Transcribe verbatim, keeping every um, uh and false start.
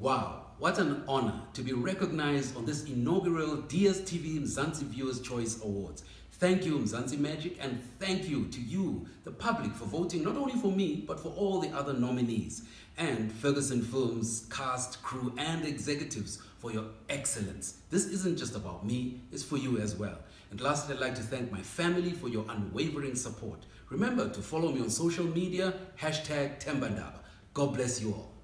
Wow, what an honor to be recognized on this inaugural D S T V Mzansi Viewers' Choice Awards. Thank you, Mzansi Magic, and thank you to you, the public, for voting not only for me, but for all the other nominees, and Ferguson Films, cast, crew, and executives for your excellence. This isn't just about me, it's for you as well. And lastly, I'd like to thank my family for your unwavering support. Remember to follow me on social media, hashtag Themba Ndaba. God bless you all.